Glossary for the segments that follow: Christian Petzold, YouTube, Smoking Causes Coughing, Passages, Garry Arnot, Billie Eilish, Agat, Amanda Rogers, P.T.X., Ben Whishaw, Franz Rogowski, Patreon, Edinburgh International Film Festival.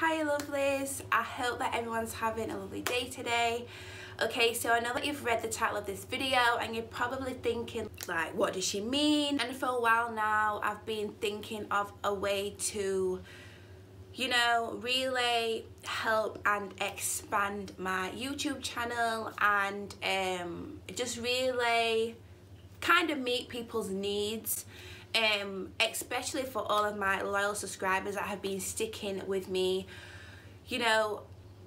Hi lovelies, I hope that everyone's having a lovely day today. Okay, so I know that you've read the title of this video and you're probably thinking, like, what does she mean? And for a while now I've been thinking of a way to, you know, really help and expand my YouTube channel and just really kind of meet people's needs. Especially for all of my loyal subscribers that have been sticking with me, you know,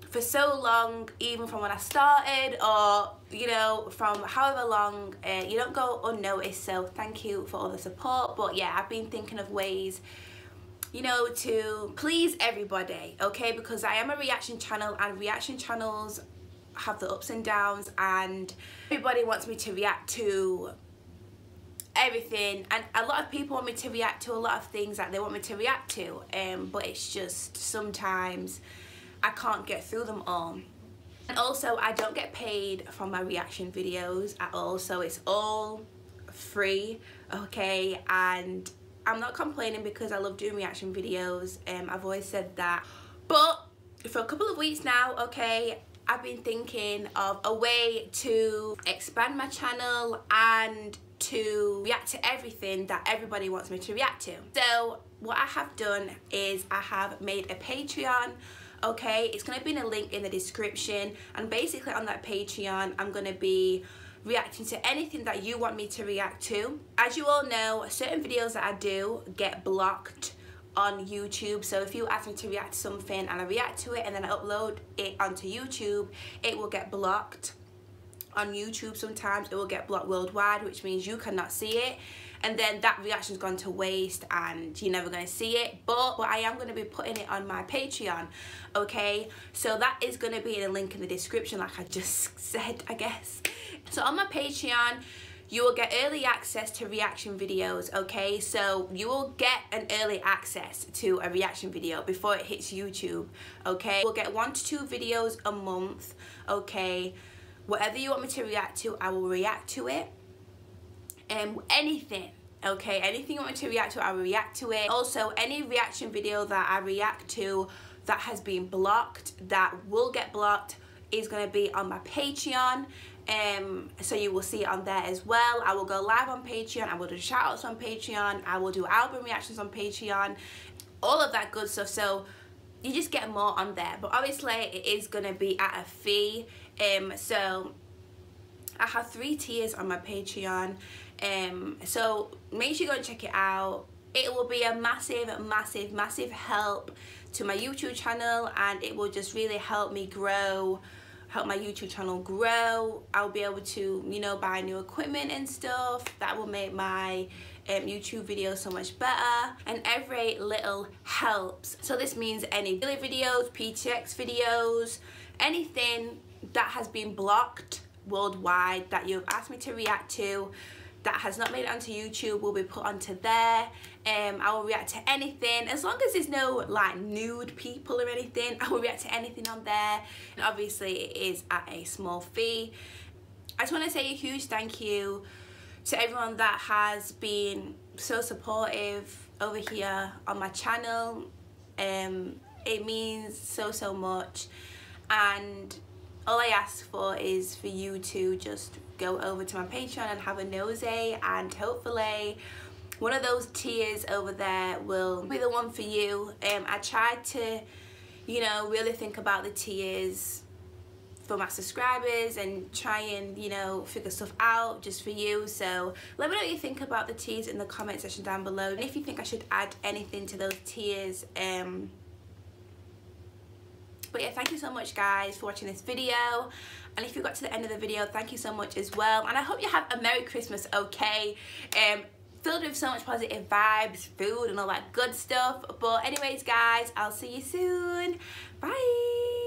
for so long, even from when I started, or you know, from however long, you don't go unnoticed. So thank you for all the support. But yeah, I've been thinking of ways, you know, to please everybody, okay? Because I am a reaction channel, and reaction channels have the ups and downs, and everybody wants me to react to everything, and a lot of people want me to react to a lot of things that they want me to react to, but it's just sometimes I can't get through them all. And also I don't get paid for my reaction videos at all, so it's all free, okay? And I'm not complaining because I love doing reaction videos, I've always said that. But for a couple of weeks now, okay, I've been thinking of a way to expand my channel and to react to everything that everybody wants me to react to. So what I have done is I have made a Patreon, okay? It's gonna be in a link in the description, and basically on that Patreon I'm gonna be reacting to anything that you want me to react to. As you all know, certain videos that I do get blocked on YouTube, so if you ask me to react to something and I react to it and then I upload it onto YouTube, it will get blocked on YouTube. Sometimes it will get blocked worldwide, which means you cannot see it, and then that reaction's gone to waste and you're never going to see it. But I am going to be putting it on my Patreon, okay? So that is going to be in a link in the description, like I just said, I guess. So on my Patreon you will get early access to reaction videos, okay? So you will get an early access to a reaction video before it hits YouTube, okay? We'll get 1 to 2 videos a month, okay? Whatever you want me to react to, I will react to it. Anything, okay? Anything you want me to react to, I will react to it. Also, any reaction video that I react to that has been blocked, that will get blocked, is gonna be on my Patreon. So you will see it on there as well. I will go live on Patreon, I will do shoutouts on Patreon, I will do album reactions on Patreon, all of that good stuff. So you just get more on there, but obviously it is gonna be at a fee. So I have 3 tiers on my Patreon, so make sure you go and check it out. It will be a massive help to my YouTube channel, and it will just really help me grow, help my YouTube channel grow. I'll be able to, you know, buy new equipment and stuff that will make my YouTube videos so much better, and every little helps. So this means any Billy videos, P.T.X. videos, anything that has been blocked worldwide that you've asked me to react to that has not made it onto YouTube will be put onto there. I will react to anything, as long as there's no like nude people or anything. I will react to anything on there, and obviously it is at a small fee. I just want to say a huge thank you to everyone that has been so supportive over here on my channel. It means so much, and all I ask for is for you to just go over to my Patreon and have a nosy, and hopefully one of those tiers over there will be the one for you. I tried to, you know, really think about the tiers for my subscribers and try and, you know, figure stuff out just for you. So let me know what you think about the tiers in the comment section down below, and if you think I should add anything to those tiers. But yeah, thank you so much guys for watching this video, and if you got to the end of the video, thank you so much as well, and I hope you have a Merry Christmas, okay? Filled with so much positive vibes, food and all that good stuff. But anyways guys, I'll see you soon. Bye.